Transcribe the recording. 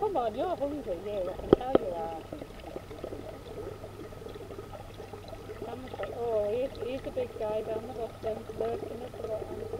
Come on, you're hungry, you, I can tell you are. Oh, here's the big guy down the bottom, lurking at the bottom.